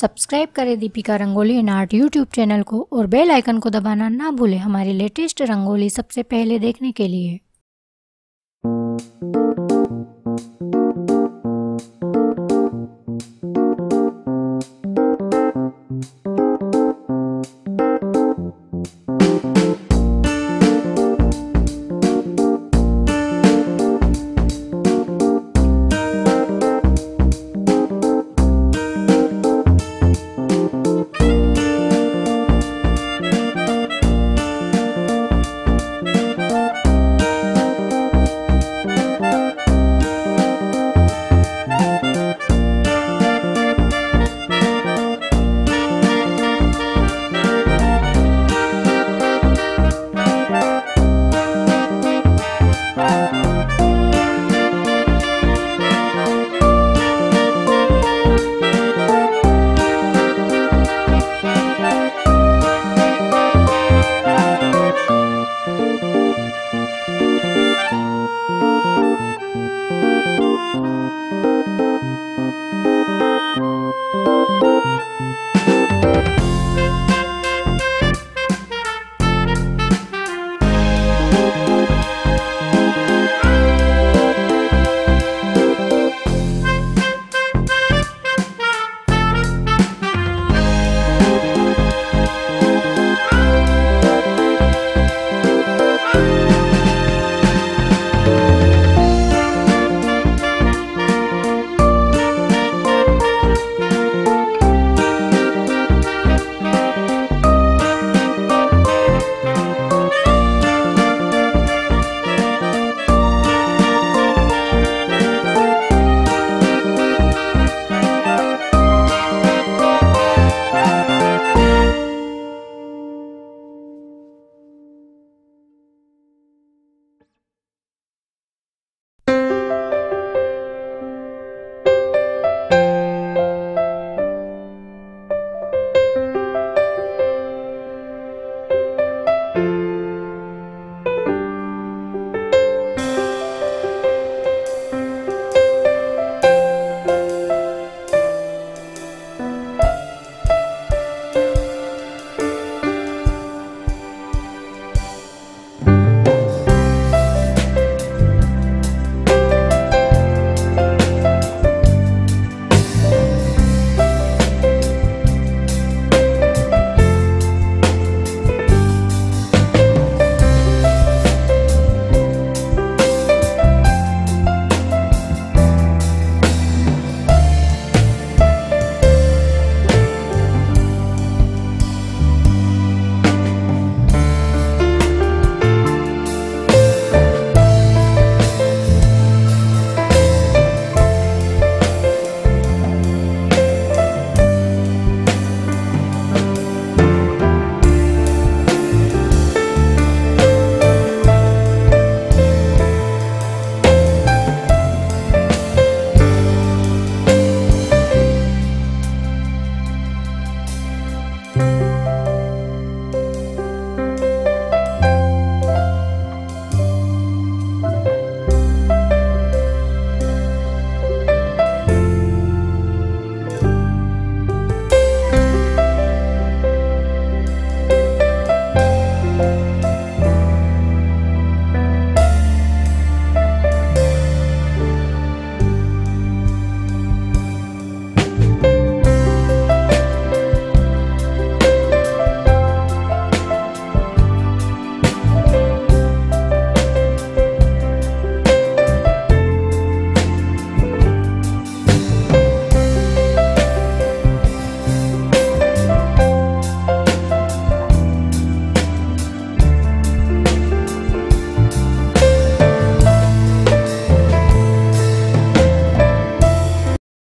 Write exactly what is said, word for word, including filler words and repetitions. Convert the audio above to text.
Subscribe करें Deepika Rangoli in art YouTube channel को और बेल आइकन को दबाना ना भूलें हमारी लेटेस्ट रंगोली सबसे पहले देखने के लिए। Music.